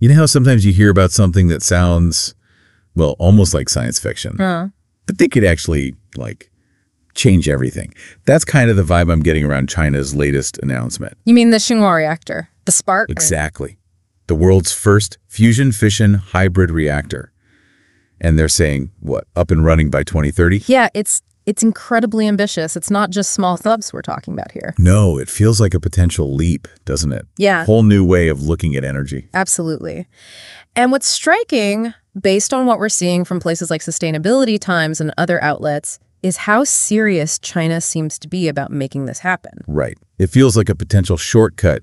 You know how sometimes you hear about something that sounds, well, almost like science fiction, but they could actually, like, change everything? That's kind of the vibe I'm getting around China's latest announcement. You mean the Xinhua reactor, the Spark? Exactly. The world's first fusion-fission hybrid reactor. And they're saying, what, up and running by 2030? Yeah, it's incredibly ambitious. It's not just small thumbs we're talking about here. No, it feels like a potential leap, doesn't it? Yeah. Whole new way of looking at energy. Absolutely. And what's striking, based on what we're seeing from places like Sustainability Times and other outlets, is how serious China seems to be about making this happen. Right. It feels like a potential shortcut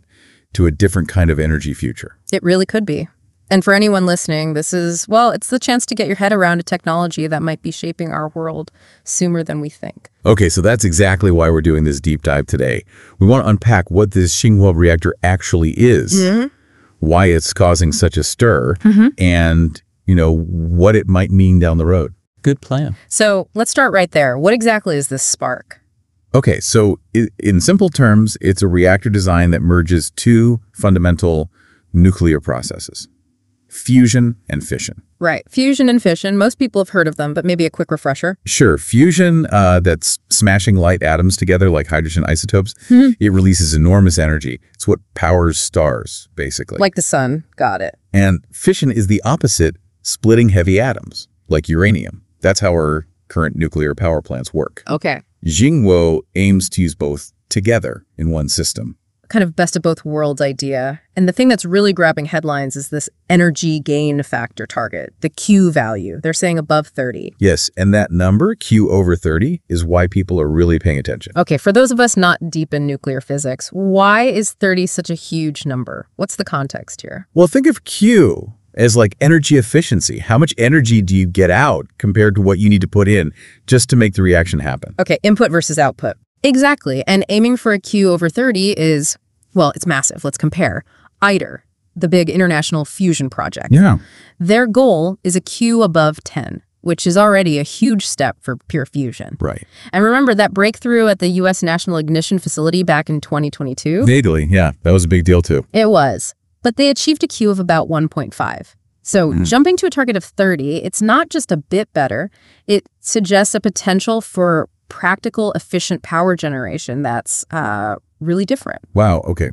to a different kind of energy future. It really could be. And for anyone listening, this is, well, it's the chance to get your head around a technology that might be shaping our world sooner than we think. Okay, so that's exactly why we're doing this deep dive today. We want to unpack what this Xinhua reactor actually is, why it's causing such a stir, and, you know, what it might mean down the road. Good plan. So let's start right there. What exactly is this Spark? Okay, so in simple terms, it's a reactor design that merges two fundamental nuclear processes. Fusion and fission. Right. Fusion and fission. Most people have heard of them, but maybe a quick refresher. Sure. Fusion, that's smashing light atoms together like hydrogen isotopes. It releases enormous energy. It's what powers stars, basically. Like the sun. Got it. And fission is the opposite, splitting heavy atoms, like uranium. That's how our current nuclear power plants work. Okay. Xinhua aims to use both together in one system. Kind of best of both worlds idea. And the thing that's really grabbing headlines is this energy gain factor target, the Q value. They're saying above 30. Yes, and that number, Q over 30, is why people are really paying attention. Okay, for those of us not deep in nuclear physics, why is 30 such a huge number? What's the context here? Well, think of Q as like energy efficiency. How much energy do you get out compared to what you need to put in just to make the reaction happen? Okay, input versus output. Exactly. And aiming for a Q over 30 is, well, it's massive. Let's compare. ITER, the big international fusion project. Yeah. Their goal is a Q above 10, which is already a huge step for pure fusion. Right. And remember that breakthrough at the U.S. National Ignition Facility back in 2022? Italy, yeah. That was a big deal, too. It was. But they achieved a Q of about 1.5. So jumping to a target of 30, it's not just a bit better. It suggests a potential for practical, efficient power generation that's really different. Wow, okay.